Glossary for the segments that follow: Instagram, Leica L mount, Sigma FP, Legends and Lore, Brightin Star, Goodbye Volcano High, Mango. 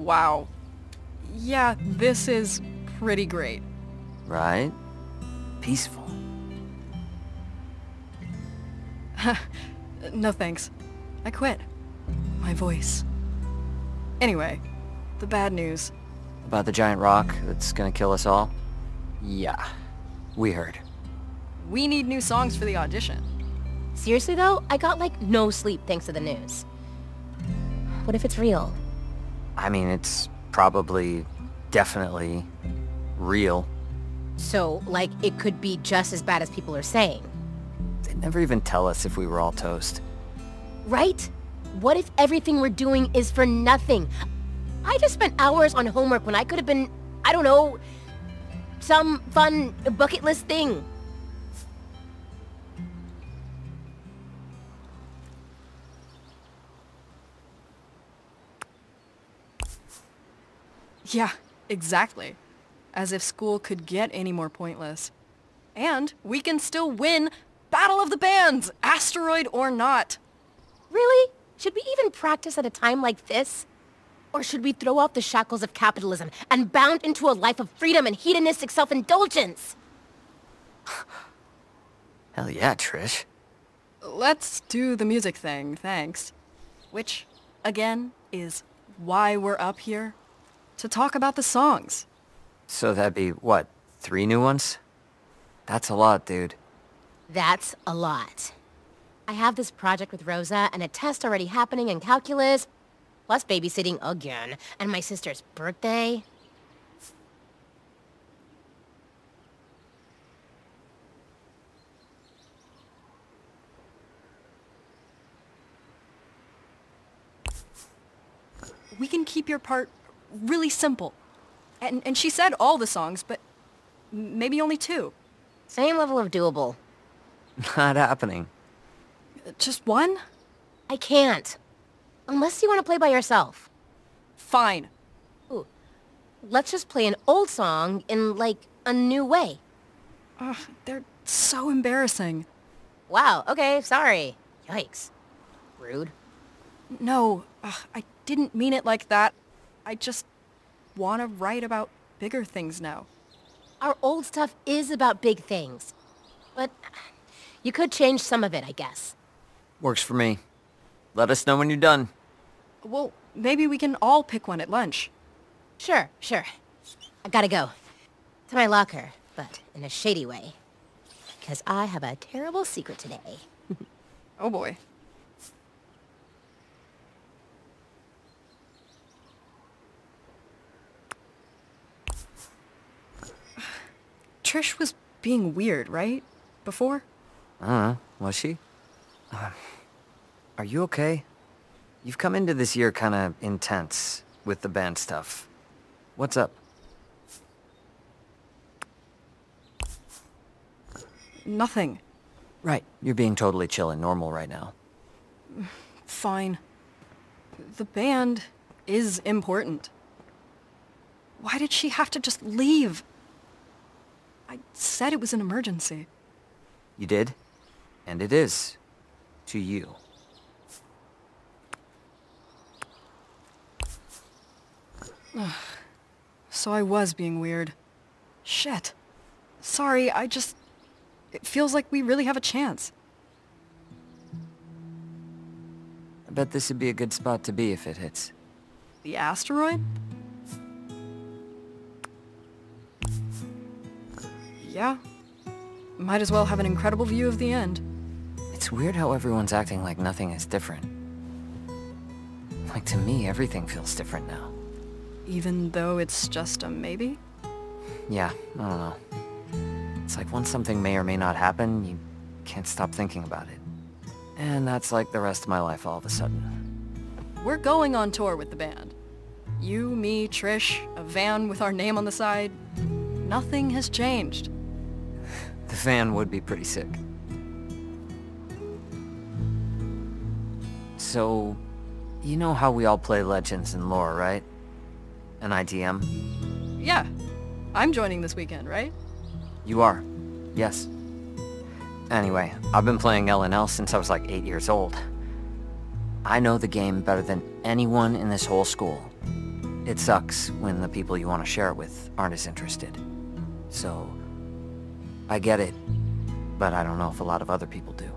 Wow. Yeah, this is pretty great. Right? Peaceful. No thanks. I quit. My voice. Anyway, the bad news. About the giant rock that's gonna kill us all? Yeah, we heard. We need new songs for the audition. Seriously though, I got like no sleep thanks to the news. What if it's real? I mean, it's probably, definitely, real. So, like, it could be just as bad as people are saying. They'd never even tell us if we were all toast. Right? What if everything we're doing is for nothing? I just spent hours on homework when I could have been, I don't know, some fun bucket list thing. Yeah, exactly. As if school could get any more pointless. And we can still win Battle of the Bands, asteroid or not. Really? Should we even practice at a time like this? Or should we throw off the shackles of capitalism and bound into a life of freedom and hedonistic self-indulgence? Hell yeah, Trish. Let's do the music thing, thanks. Which, again, is why we're up here. To talk about the songs. So that'd be, what, 3 new ones? That's a lot, dude. That's a lot. I have this project with Rosa and a test already happening in calculus, plus babysitting again, and my sister's birthday. We can keep your part really simple. And she said all the songs, but maybe only 2. Same level of doable. Not happening. Just 1? I can't. Unless you want to play by yourself. Fine. Ooh. Let's just play an old song in, like, a new way. Ugh, they're so embarrassing. Wow, okay, sorry. Yikes. Rude. No, I didn't mean it like that. I just want to write about bigger things now. Our old stuff is about big things. But you could change some of it, I guess. Works for me. Let us know when you're done. Well, maybe we can all pick one at lunch. Sure, sure. I gotta go. To my locker, but in a shady way. Because I have a terrible secret today. Oh boy. Trish was being weird, right? Before? Was she? Are you okay? You've come into this year kinda intense with the band stuff. What's up? Nothing. Right, you're being totally chill and normal right now. Fine. The band is important. Why did she have to just leave? I said it was an emergency. You did? And it is. To you. So I was being weird. Shit. Sorry, I just... It feels like we really have a chance. I bet this would be a good spot to be if it hits. The asteroid? Yeah. Might as well have an incredible view of the end. It's weird how everyone's acting like nothing is different. Like, to me, everything feels different now. Even though it's just a maybe? Yeah, I don't know. It's like once something may or may not happen, you can't stop thinking about it. And that's like the rest of my life all of a sudden. We're going on tour with the band. You, me, Trish, a van with our name on the side. Nothing has changed. The fan would be pretty sick. So, you know how we all play Legends and Lore, right? An ITM? Yeah. I'm joining this weekend, right? You are. Yes. Anyway, I've been playing L&L since I was like 8 years old. I know the game better than anyone in this whole school. It sucks when the people you want to share it with aren't as interested. So, I get it, but I don't know if a lot of other people do.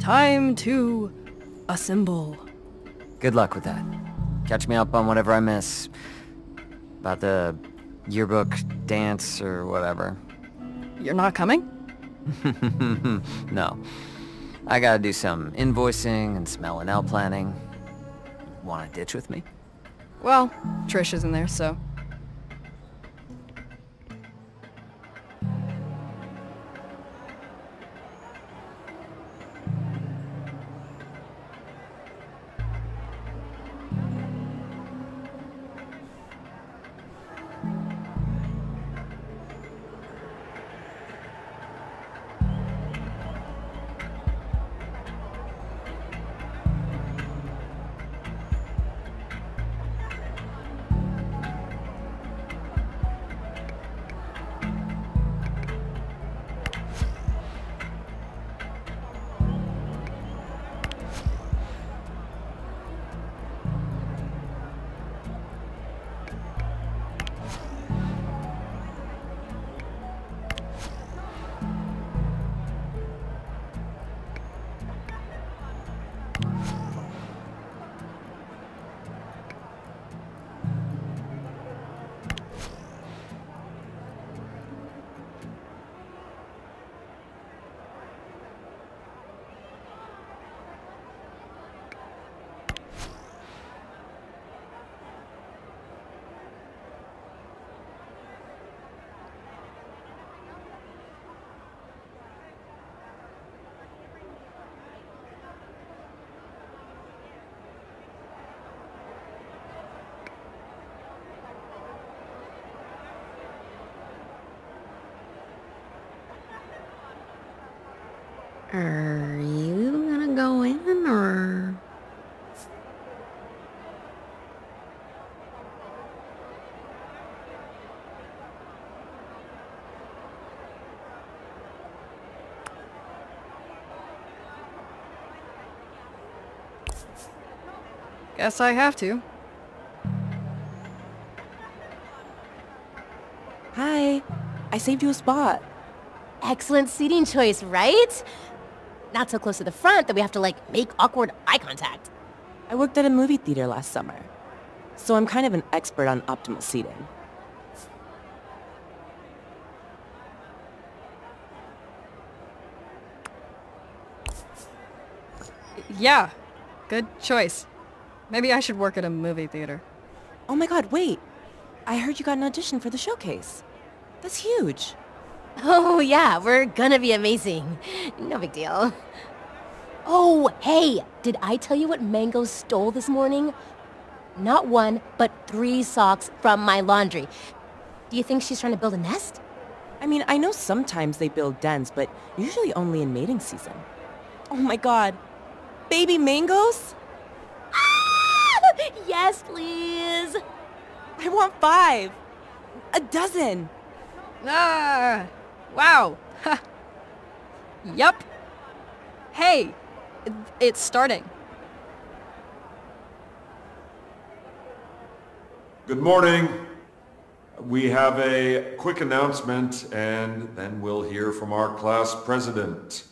Time to assemble. Good luck with that. Catch me up on whatever I miss. About the yearbook dance or whatever. You're not coming? No. I gotta do some invoicing and smell and L planning. Wanna ditch with me? Well, Trish isn't there, so... Are you gonna go in, or...? Guess I have to. Hi. I saved you a spot. Excellent seating choice, right? Not so close to the front that we have to, like, make awkward eye contact. I worked at a movie theater last summer, so I'm kind of an expert on optimal seating. Yeah, good choice. Maybe I should work at a movie theater. Oh my god, wait. I heard you got an audition for the showcase. That's huge. Oh, yeah, we're gonna be amazing. No big deal. Oh, hey, did I tell you what Mango stole this morning? Not one, but 3 socks from my laundry. Do you think she's trying to build a nest? I mean, I know sometimes they build dens, but usually only in mating season. Oh my god. Baby mangoes? Ah! Yes, please. I want 5. A dozen. Ah! Wow! Ha! Yup! Hey! It's starting. Good morning. We have a quick announcement, and then we'll hear from our class president.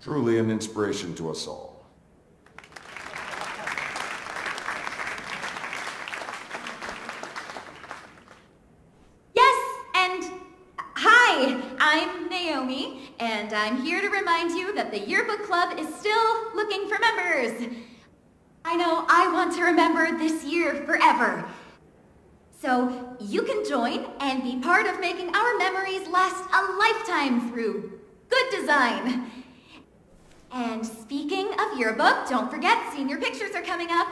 Truly an inspiration to us all. And I'm here to remind you that the Yearbook Club is still looking for members. I know I want to remember this year forever. So you can join and be part of making our memories last a lifetime through good design. And speaking of yearbook, don't forget senior pictures are coming up.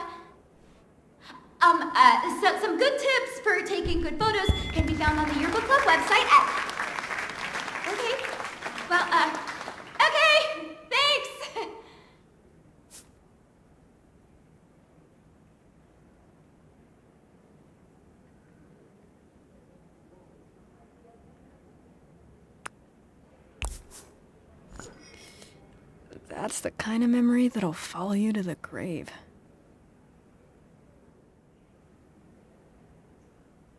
So some good tips for taking good photos can be found on the Yearbook Club website at... Okay. Well, That's the kind of memory that'll follow you to the grave.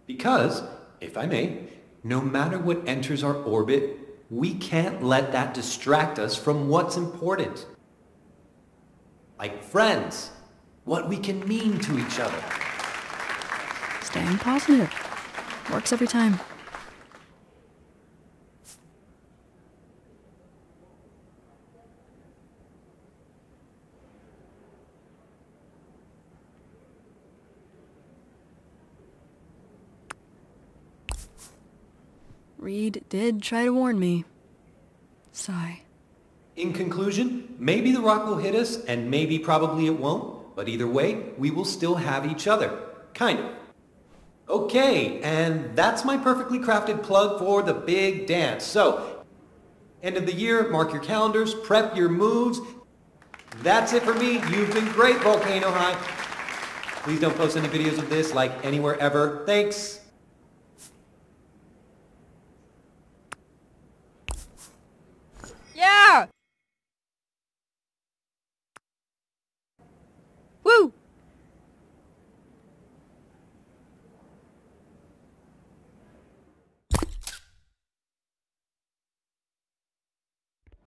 Because, if I may, no matter what enters our orbit, we can't let that distract us from what's important. Like friends, what we can mean to each other. Staying positive. Works every time. Reed did try to warn me. Sigh. In conclusion, maybe the rock will hit us, and maybe probably it won't, but either way, we will still have each other. Kind of. Okay, and that's my perfectly crafted plug for the big dance. So, end of the year, mark your calendars, prep your moves. That's it for me. You've been great, Volcano High. Please don't post any videos of this, like, anywhere ever. Thanks.